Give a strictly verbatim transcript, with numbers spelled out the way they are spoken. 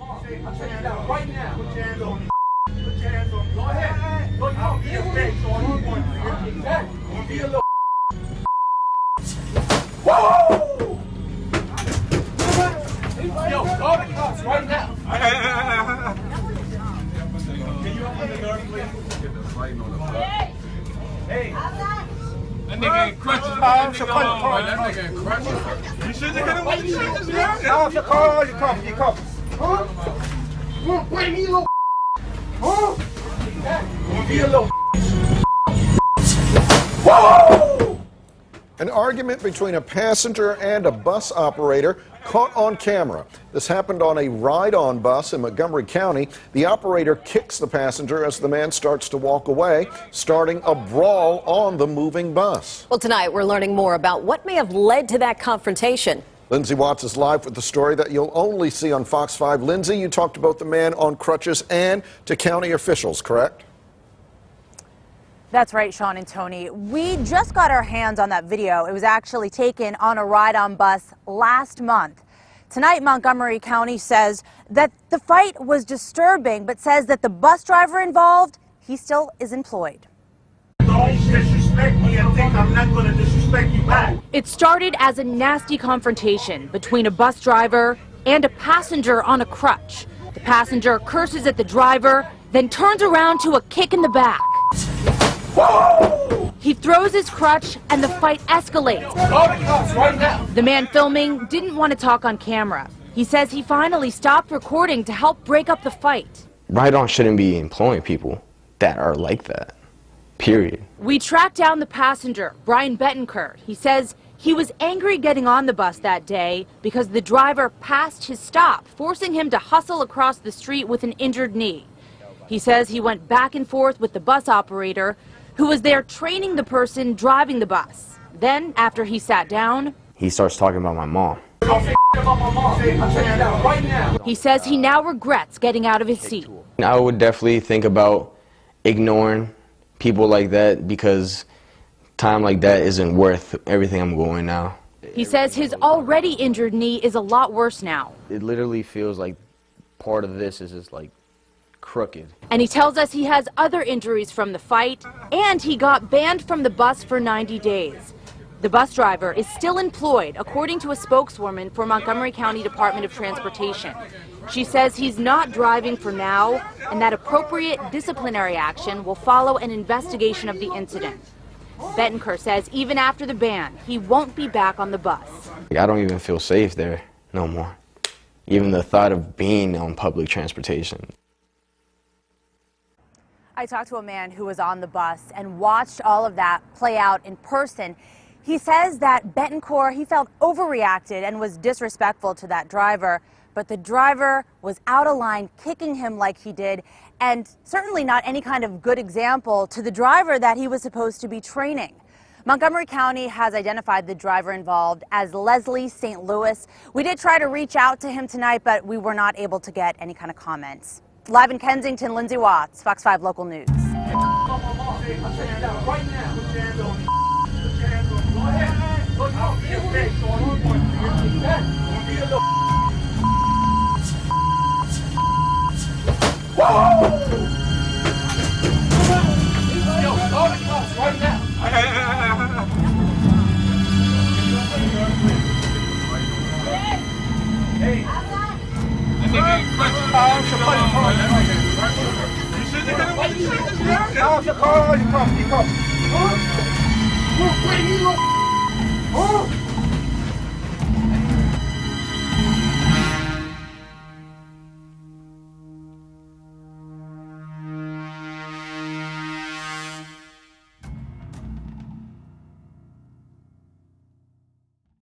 I'll take it down right now. Put your hands on me. Put your hands on me. Go ahead. Go ahead. I'll be a bitch on you. Exactly. I'll be a little. Whoa! Yo, call the cops right now. Can you open the door, please? Get the light on the floor. Hey. That nigga ain't crutches. That nigga ain't crutches. You shouldn't have hit him with the crutches, man. No, it's your car. Your car. Your car. Huh? You wanna play me, little? Huh? You wanna be a little? Whoa! An argument between a passenger and a bus operator caught on camera. This happened on a Ride On bus in Montgomery County. The operator kicks the passenger as the man starts to walk away, starting a brawl on the moving bus. Well, tonight we're learning more about what may have led to that confrontation. Lindsay Watts is live with the story that you'll only see on Fox five. Lindsay, you talked to both the man on crutches and to county officials, correct? That's right, Sean and Tony. We just got our hands on that video. It was actually taken on a ride-on bus last month. Tonight, Montgomery County says that the fight was disturbing, but says that the bus driver involved, he still is employed. Don't disrespect me and think I'm not going to disrespect you back. It started as a nasty confrontation between a bus driver and a passenger on a crutch. The passenger curses at the driver, then turns around to a kick in the back. Whoa! He throws his crutch and the fight escalates. The man filming didn't want to talk on camera. He says he finally stopped recording to help break up the fight. Ride On shouldn't be employing people that are like that. Period. We tracked down the passenger, Brian Betancur. He says he was angry getting on the bus that day because the driver passed his stop, forcing him to hustle across the street with an injured knee. He says he went back and forth with the bus operator, who was there training the person driving the bus. Then, after he sat down, he starts talking about my mom. He says he now regrets getting out of his seat. I would definitely think about ignoring people like that, because time like that isn't worth everything I'm going now. He says his already injured knee is a lot worse now. It literally feels like part of this is just like crooked. And he tells us he has other injuries from the fight, and he got banned from the bus for ninety days. The bus driver is still employed, according to a spokeswoman for Montgomery County Department of Transportation. She says he's not driving for now, and that appropriate disciplinary action will follow an investigation of the incident. Betancur says even after the ban, he won't be back on the bus. I don't even feel safe there no more. Even the thought of being on public transportation. I talked to a man who was on the bus and watched all of that play out in person. He says that Betancur, he felt overreacted and was disrespectful to that driver, but the driver was out of line, kicking him like he did, and certainly not any kind of good example to the driver that he was supposed to be training. Montgomery County has identified the driver involved as Leslie Saint Lewis. We did try to reach out to him tonight, but we were not able to get any kind of comments. Live in Kensington, Lindsay Watts, Fox five Local News. Huh?